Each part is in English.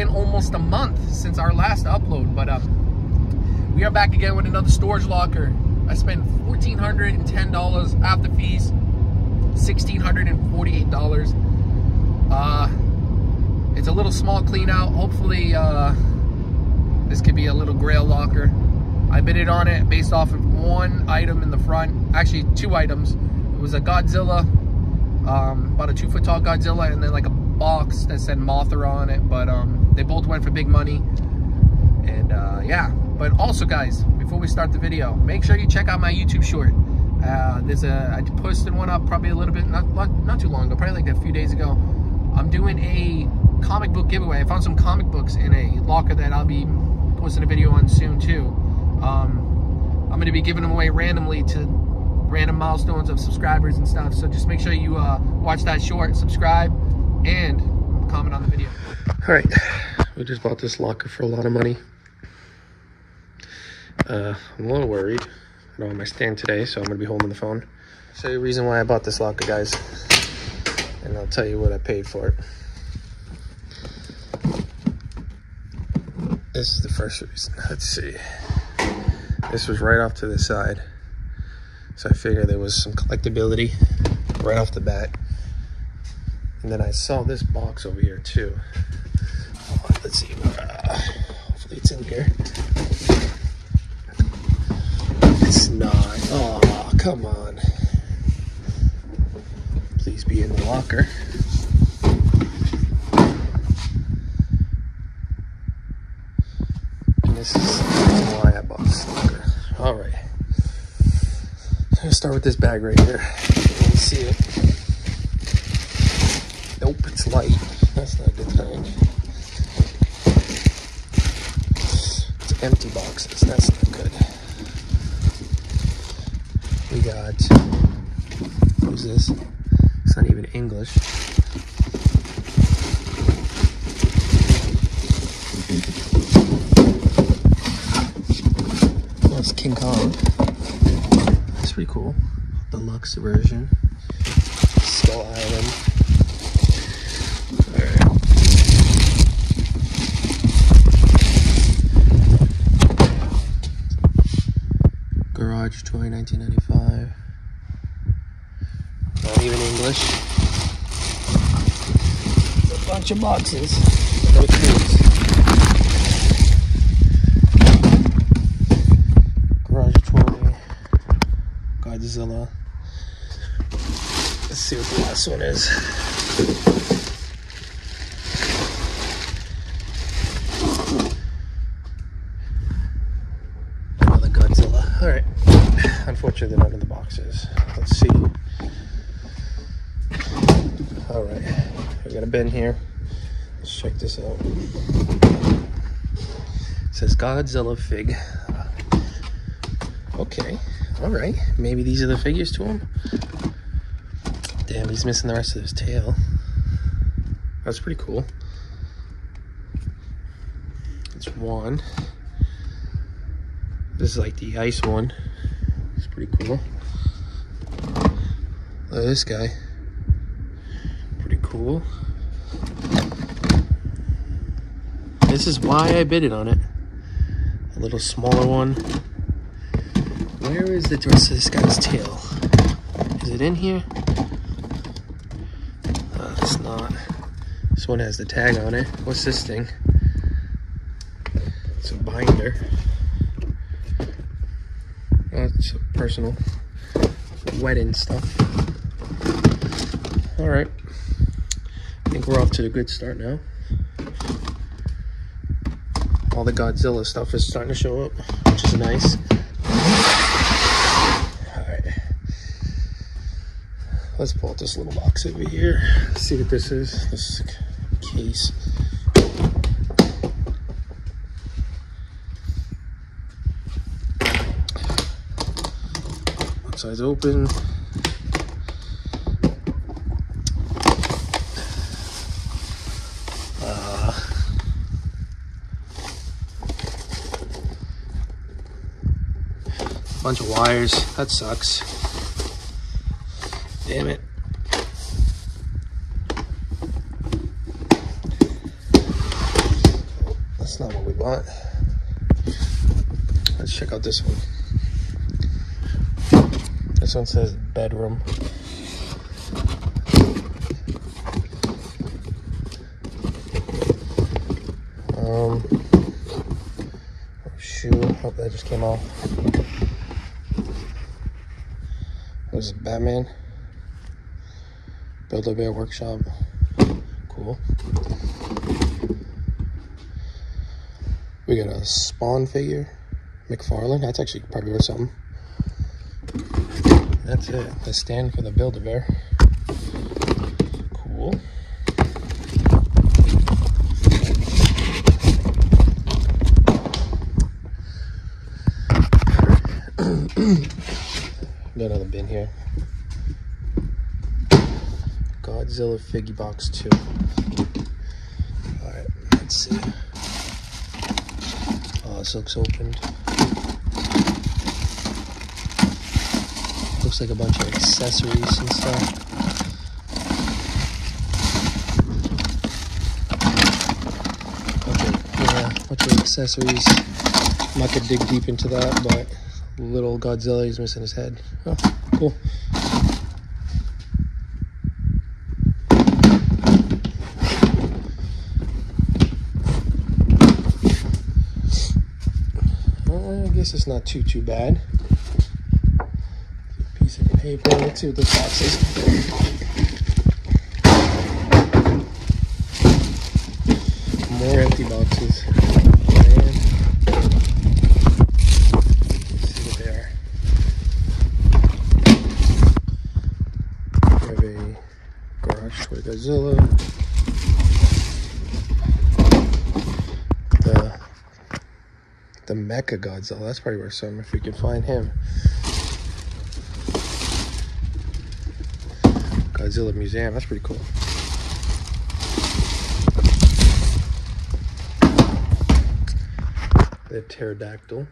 been almost a month since our last upload, but we are back again with another storage locker. I spent $1,410 after fees, $1,648. It's a little small clean out. Hopefully this could be a little grail locker. I bidded on it based off of one item in the front, actually two items. It was a Godzilla, about a 2 foot tall Godzilla, and then like a box that said Mothra on it, but they both went for big money. And yeah, but also guys, before we start the video, make sure you check out my YouTube short. I posted one up probably a little bit, not too long ago, probably like a few days ago. I'm doing a comic book giveaway. I found some comic books in a locker that I'll be posting a video on soon too. I'm going to be giving them away randomly to random milestones of subscribers and stuff, so just make sure you watch that short, subscribe, and comment on the video. All right, we just bought this locker for a lot of money. I'm a little worried. I don't have my stand today, so I'm gonna be holding the phone. I'll show you the reason why I bought this locker, guys, and I'll tell you what I paid for it. This is the first reason. Let's see. This was right off to the side, so I figured there was some collectability right off the bat. And then I saw this box over here too. Let's see. Hopefully it's in here. It's not. Oh, come on. Please be in the locker. And this is why I bought this locker. All right. I'm gonna start with this bag right here. Let me see it. Nope, it's light. That's not a good thing. It's empty boxes. That's not good. We got... what is this? It's not even English. That's King Kong. That's pretty cool. Deluxe version. Skull Island. Garage toy, 1995. Not even English. It's a bunch of boxes. No clues. Garage toy. Godzilla. Let's see what the last one is. Unfortunately, they're not in the boxes. Let's see. All right, we got a bin here. Let's check this out. It says Godzilla fig. Okay, all right. Maybe these are the figures to him. Damn, he's missing the rest of his tail. That's pretty cool. It's one. This is like the ice one. It's pretty cool. Oh, this guy. Pretty cool. This is why I bidded on it. A little smaller one. Where is the rest of this guy's tail? Is it in here? It's not. This one has the tag on it. What's this thing? It's a binder. That's personal, wedding stuff. All right, I think we're off to a good start now. All the Godzilla stuff is starting to show up, which is nice. All right, let's pull out this little box over here. Let's see what this is. This is a case. Side's open. Bunch of wires. That sucks. Damn it. That's not what we want. Let's check out this one. This one says bedroom. Shoe. Hope that just came off. This is Batman. Build-A-Bear Workshop. Cool. We got a Spawn figure. McFarlane. That's actually probably worth something. That's it. The stand for the Build-A-Bear. Cool. Got another bin here. Godzilla figgy box 2. Alright, let's see. Oh, this looks opened. Looks like a bunch of accessories and stuff. Okay, yeah, a bunch of accessories. I'm not gonna dig deep into that, but little Godzilla, he's missing his head. Oh, cool. Well, I guess it's not too bad. Piece of paper. Let's see what this box is. More empty boxes. Godzilla, the Mecha Godzilla, that's probably worth something if we can find him. Godzilla Museum, that's pretty cool. The pterodactyl.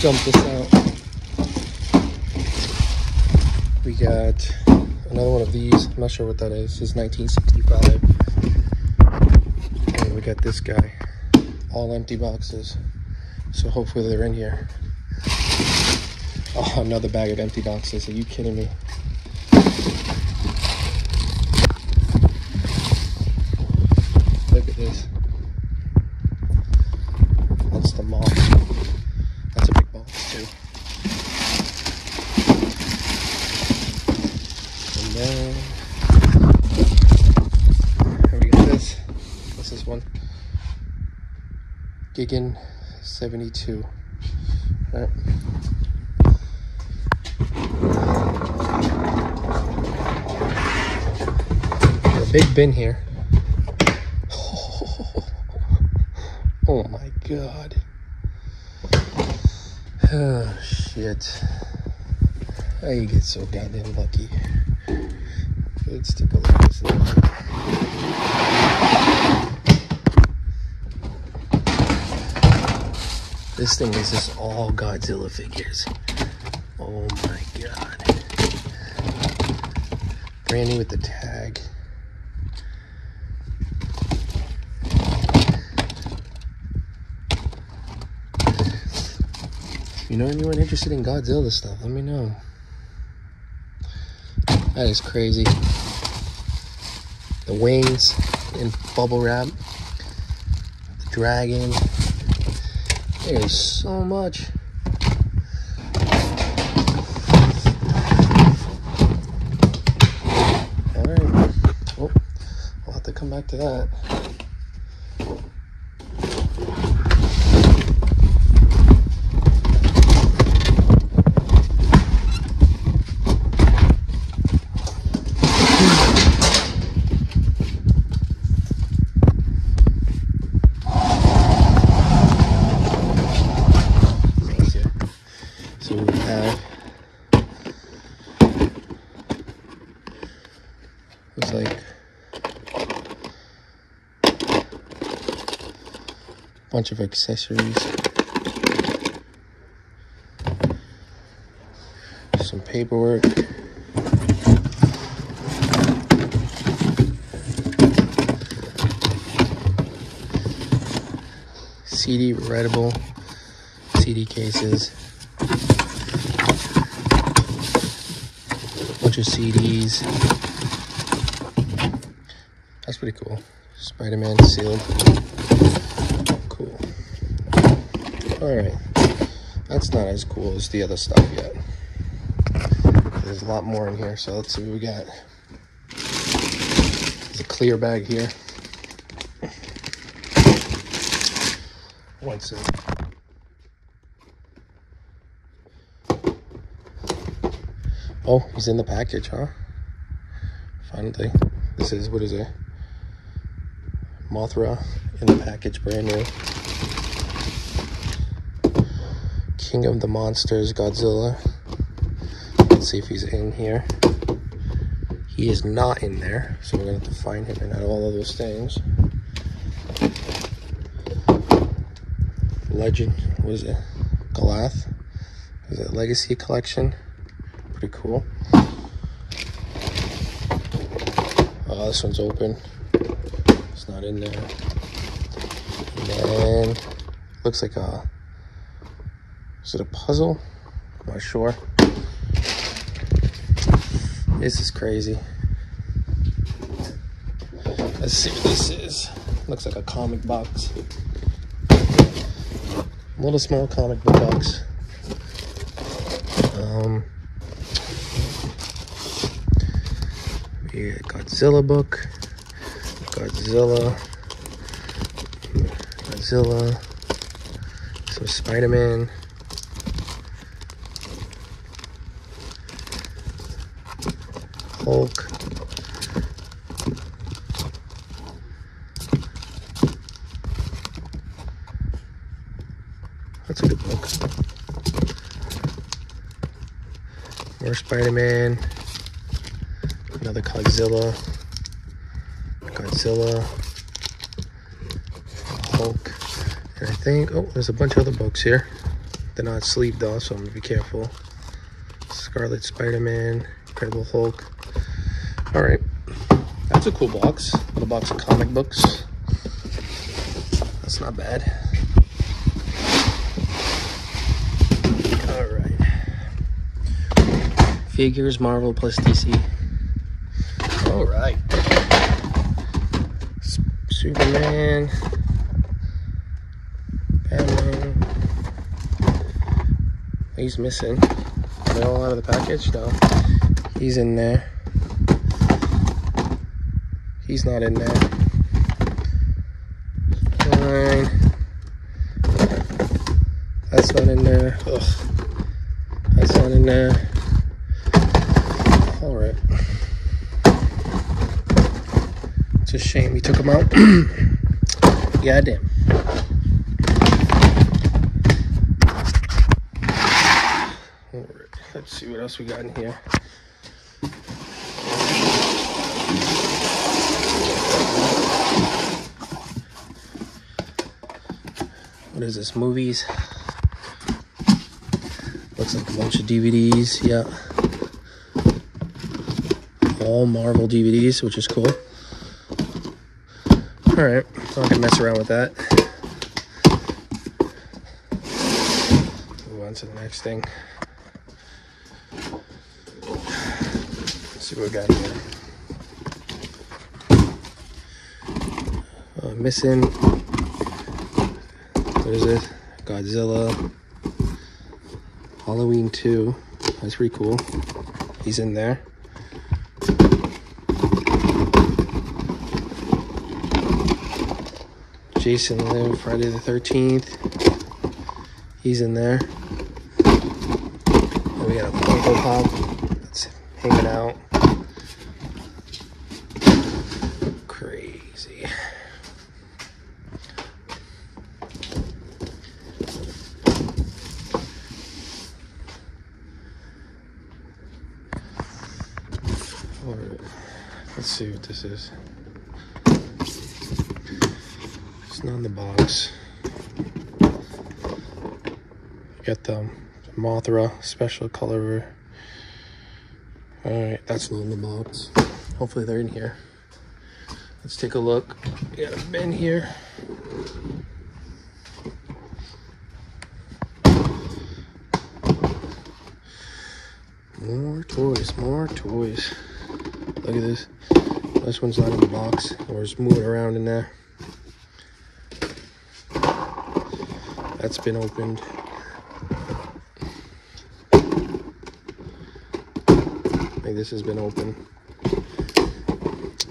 Jump this out. We got another one of these. I'm not sure what that is. This is 1965. And we got this guy. All empty boxes. So hopefully they're in here. Oh, another bag of empty boxes. Are you kidding me? Look at this. That's the moth. Gigan 72. All right. There's a big bin here. Oh my god. Oh shit. I get so goddamn lucky. Let's take a look at this now. This thing is just all Godzilla figures. Oh my god. Brand new with the tag. If you know anyone interested in Godzilla stuff, let me know. That is crazy. The wings in bubble wrap. The dragon. There's so much. Alright. Oh, we'll have to come back to that. Looks like a bunch of accessories, some paperwork, CD writable CD cases, bunch of CDs. That's pretty cool. Spider-Man sealed. Cool. Alright. That's not as cool as the other stuff yet. There's a lot more in here, so let's see what we got. There's a clear bag here. One second. Oh, he's in the package, huh? Finally. This is, what is it? Mothra in the package, brand new. King of the Monsters, Godzilla. Let's see if he's in here. He is not in there, so we're gonna have to find him and add all of those things. Legend, what is it? Galath. Is it Legacy Collection? Pretty cool. This one's open. It's not in there. And then looks like a, is it a puzzle? I'm not sure. This is crazy. Let's see what this is. Looks like a comic box. Little small comic book box. Yeah, Godzilla book, Godzilla, some Spider-Man, Hulk, that's a good book, more Spider-Man, another Godzilla, Hulk, and I think, oh, there's a bunch of other books here. They're not sleeved off, so I'm gonna be careful. Scarlet Spider-Man, Incredible Hulk. All right, that's a cool box. A little box of comic books. That's not bad. All right. Figures, Marvel plus DC. All right, Superman, Batman, he's missing. They're all out of the package, though. He's in there. He's not in there. Fine. That's not in there. Ugh. That's not in there. All right. It's a shame we took them out. Yeah, damn. All right, let's see what else we got in here. What is this? Movies. Looks like a bunch of DVDs. Yeah, all Marvel DVDs, which is cool. Alright, I'm not gonna mess around with that. Move on to the next thing. Let's see what we got here. Missing. What is it? Godzilla. Halloween 2. That's pretty cool. He's in there. Jason Live, Friday the 13th. He's in there. And we got a Funko Pop that's hanging out. Crazy. All right. Let's see what this is. Not in the box. We got the Mothra special color. Alright, that's not in the box. Hopefully they're in here. Let's take a look. We got a bin here. More toys, more toys. Look at this. This one's not in the box, or it's moving around in there. That's been opened. I think this has been opened.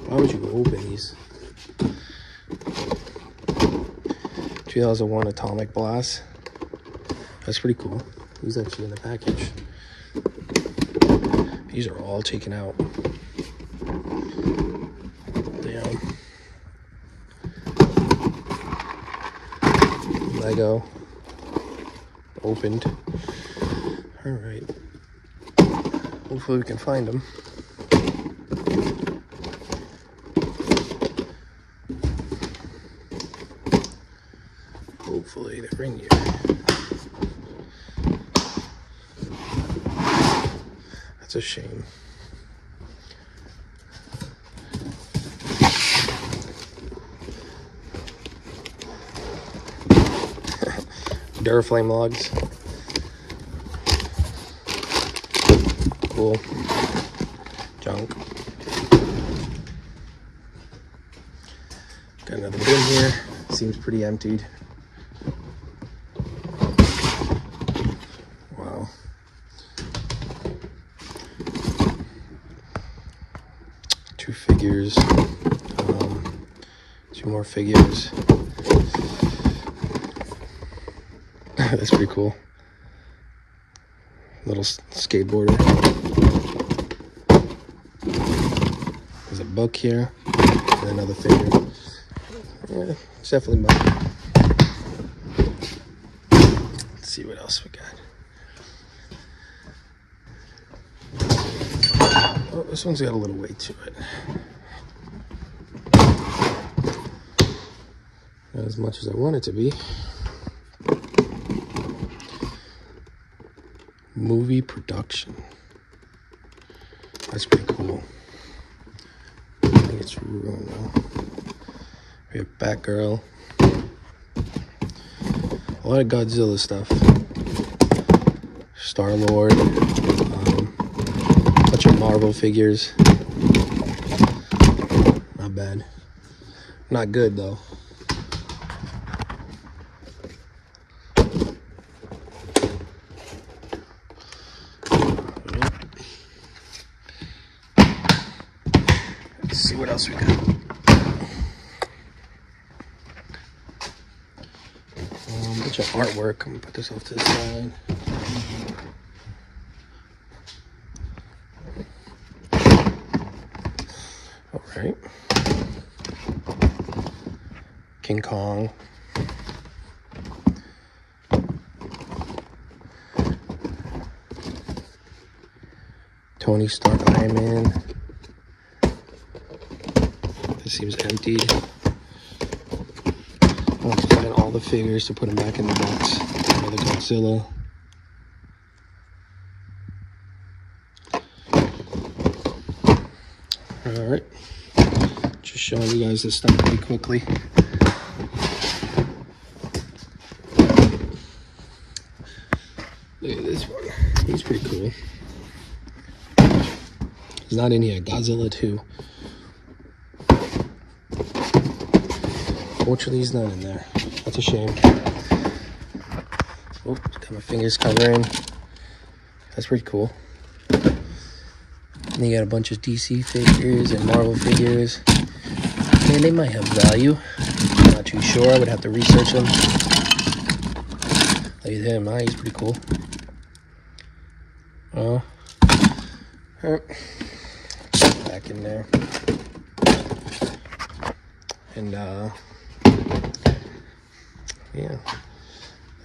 Why would you open these? 2001 Atomic Blast. That's pretty cool. He's actually in the package. These are all taken out. Damn. Lego. Opened. All right. Hopefully we can find them. Hopefully they're in here. It's a shame. Duraflame logs. Cool. Junk. Got another bin here. Seems pretty emptied. Figures, two more figures. That's pretty cool. Little skateboarder. There's a book here and another figure. Yeah, it's definitely mine. Let's see what else we got. Oh, this one's got a little weight to it. Not as much as I want it to be. Movie production. That's pretty cool. I think it's ruined now. We have Batgirl. A lot of Godzilla stuff. Star-Lord. A bunch of Marvel figures. Not bad. Not good though. See what else we got. A bunch of artwork. I'm gonna put this off to the side. All right. King Kong. Tony Stark, Iron Man. Seems emptied. I'll have to find all the figures to put them back in the box. Another Godzilla. Alright. Just showing you guys this stuff pretty quickly. Look at this one. He's pretty cool. He's not in here. Godzilla 2. Unfortunately, he's not in there. That's a shame. Oh, got my fingers covering. That's pretty cool. And you got a bunch of DC figures and Marvel figures. And they might have value. I'm not too sure. I would have to research them. Look at him. He's pretty cool. Oh. Back in there. And, yeah,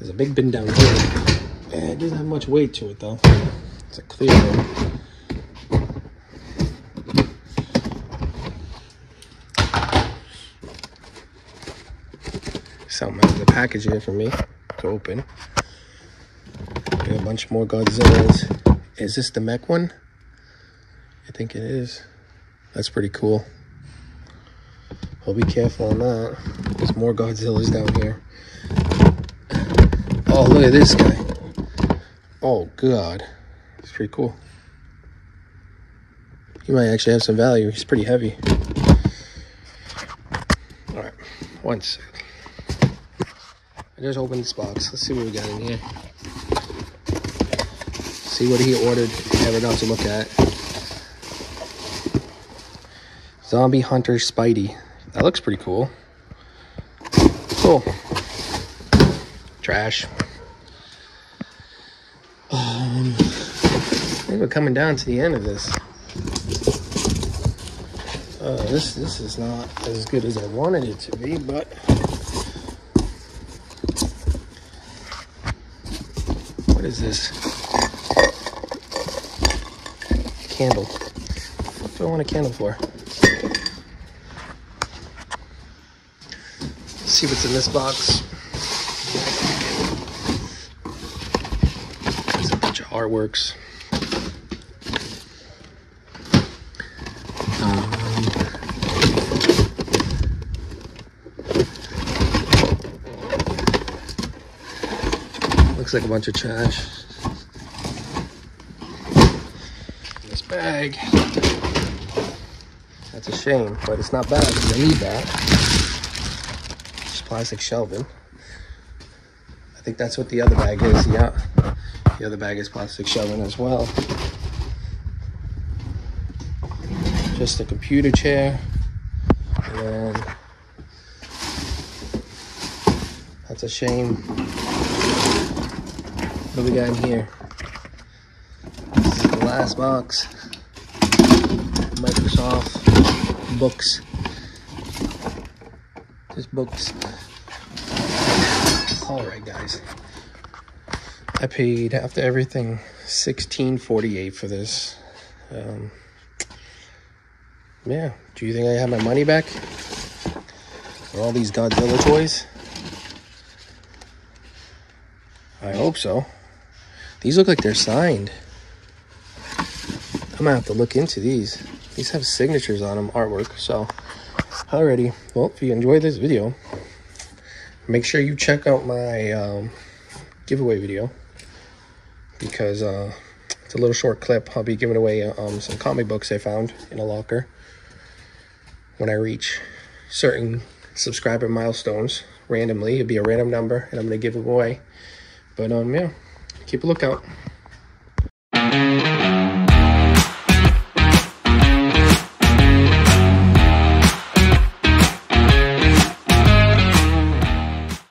there's a big bin down here. It doesn't have much weight to it though. It's a clear one. Something out of the package here for me to open. We have a bunch more Godzillas. Is this the mech one? I think it is. That's pretty cool. I'll be careful on that. There's more Godzillas down here. Oh, look at this guy. Oh, God. It's pretty cool. He might actually have some value. He's pretty heavy. All right, one second. I just opened this box. Let's see what we got in here. See what he ordered. Never got to look at. Zombie Hunter Spidey. That looks pretty cool. Cool. Trash. I think we're coming down to the end of this. This is not as good as I wanted it to be, but what is this? Candle. What do I want a candle for? Let's see what's in this box. There's a bunch of artworks. Looks like a bunch of trash. This bag. That's a shame, but it's not bad because I need that. It's plastic shelving. I think that's what the other bag is, yeah. The other bag is plastic shelving as well. Just a computer chair. And that's a shame. What do we got in here? This is the last box. Microsoft books. Just books. Alright guys. I paid, after everything, $16.48 for this. Yeah. Do you think I have my money back? For all these Godzilla toys? I hope so. These look like they're signed. I'm gonna have to look into these. These have signatures on them, artwork. So, alrighty. Well, if you enjoyed this video, make sure you check out my giveaway video because it's a little short clip. I'll be giving away some comic books I found in a locker when I reach certain subscriber milestones randomly. It'll be a random number, and I'm gonna give them away. But yeah. Keep a lookout.